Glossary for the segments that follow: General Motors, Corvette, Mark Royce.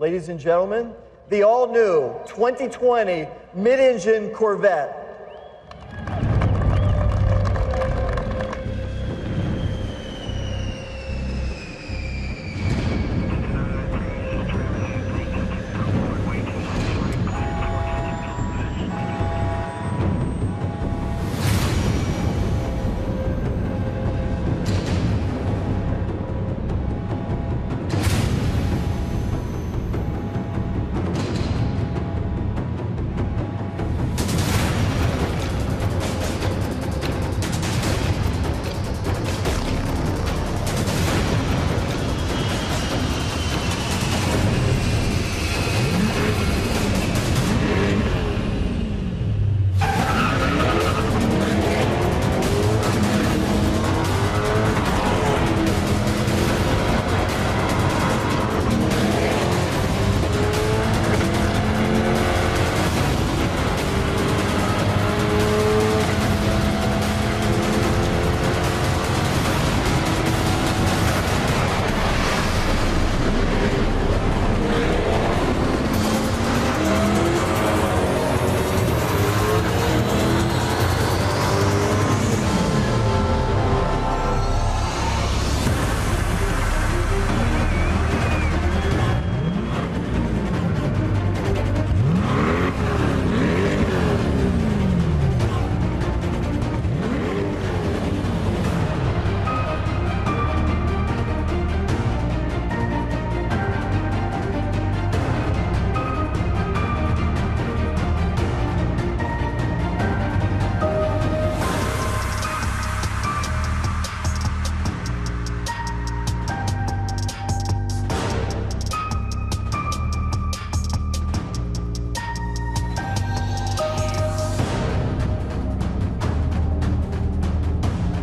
Ladies and gentlemen, the all-new 2020 mid-engine Corvette.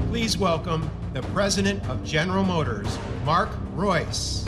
Please welcome the president of General Motors, Mark Royce.